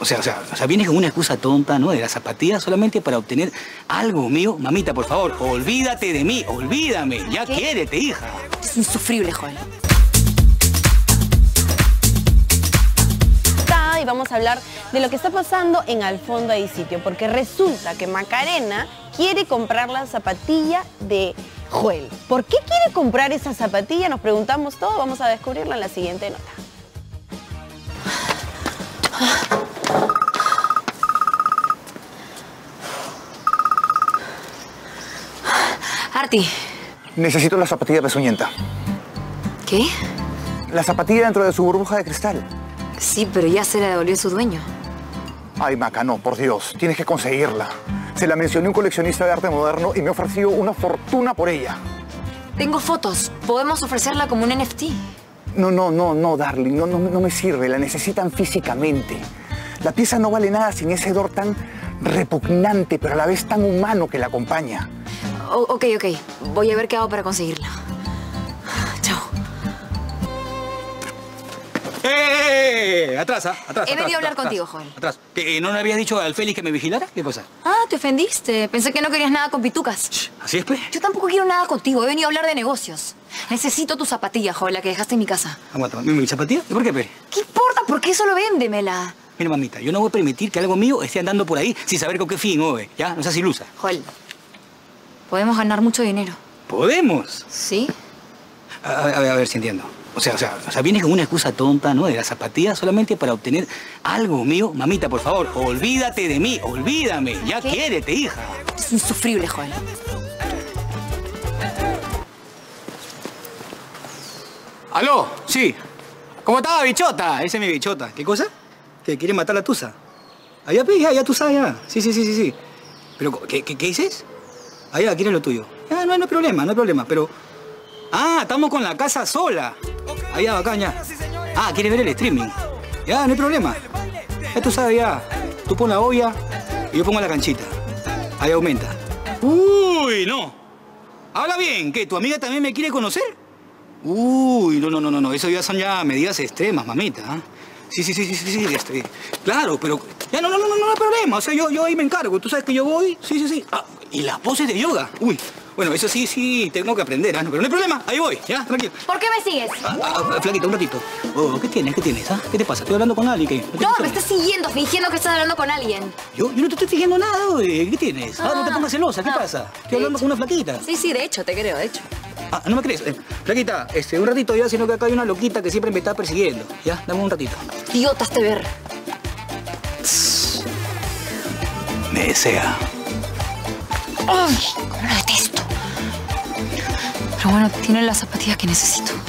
O sea, vienes con una excusa tonta, ¿no? De la zapatilla solamente para obtener algo mío. Mamita, por favor, olvídate de mí, olvídame. Ya quiérete, hija. Es insufrible, Joel. Y vamos a hablar de lo que está pasando en Al Fondo hay Sitio, porque resulta que Macarena quiere comprar la zapatilla de Joel. ¿Por qué quiere comprar esa zapatilla? Nos preguntamos todo, vamos a descubrirla en la siguiente nota. Arti. Necesito la zapatilla pezuñenta. ¿Qué? La zapatilla dentro de su burbuja de cristal. Sí, pero ya se la devolvió su dueño. Ay, Maca, no, por Dios. Tienes que conseguirla. Se la mencioné a un coleccionista de arte moderno y me ofreció una fortuna por ella. Tengo fotos. Podemos ofrecerla como un NFT. No, darling. No me sirve. La necesitan físicamente. La pieza no vale nada sin ese hedor tan repugnante, pero a la vez tan humano que la acompaña. Ok. Voy a ver qué hago para conseguirla. Atrás. He venido a hablar contigo, Joel. Atrás. ¿No le habías dicho al Félix que me vigilara? ¿Qué pasa? Ah, te ofendiste. Pensé que no querías nada con pitucas. Así es, pues. Yo tampoco quiero nada contigo. He venido a hablar de negocios. Necesito tu zapatilla, Joel, la que dejaste en mi casa. Aguanta, ¿mi zapatilla? ¿Por qué, pe? ¿Qué importa? ¿Por qué solo véndemela? Mira, mamita, yo no voy a permitir que algo mío esté andando por ahí sin saber con qué fin, oye. ¿Ya? No seas ilusa. Joel, podemos ganar mucho dinero. ¿Podemos? Sí. A ver si entiendo. O sea, vienes con una excusa tonta, ¿no? De la zapatilla solamente para obtener algo mío. Mamita, por favor, olvídate de mí, olvídame. Ya quiérete, hija. Es insufrible, Joel. ¿Aló? Sí. ¿Cómo estaba, bichota? Esa es mi bichota. ¿Qué cosa? Que quiere matar a la tusa. Allá, pues, ya tú sabes, ya. Sí. Pero, ¿qué dices? Allá, quieren lo tuyo. Ah, no hay problema, pero... Ah, estamos con la casa sola. Allá, bacán, ya. Ah, ¿quieres ver el streaming? Ya, no hay problema. Ya tú sabes, ya. Tú pon la olla y yo pongo la canchita. Ahí aumenta. ¡Uy, no! Habla bien, ¿qué? ¿Tu amiga también me quiere conocer? Uy, no. Eso ya son ya medidas extremas, mamita. ¿Eh? Sí. Claro, pero... Ya, no hay problema. O sea, yo ahí me encargo. Tú sabes que yo voy... Sí. Ah, y las poses de yoga. Uy. Bueno, eso sí, tengo que aprender, ¿eh? Pero no hay problema, ahí voy, ya, tranquilo. ¿Por qué me sigues? Flaquita, un ratito. Oh, ¿Qué tienes? ¿Ah? ¿Qué te pasa? Estoy hablando con alguien. No, me estás siguiendo, fingiendo que estás hablando con alguien. Yo no te estoy siguiendo nada, güey. ¿Qué tienes? Ah, no te pongas celosa, ¿qué pasa? Estoy hablando con una flaquita. Sí, de hecho, te creo, de hecho. Ah, ¿no me crees? Flaquita, un ratito ya, sino que acá hay una loquita que siempre me está persiguiendo. Ya, dame un ratito. Idiotas te ver. Me desea. Ay, cómo lo detesto. Pero bueno, tiene las zapatillas que necesito.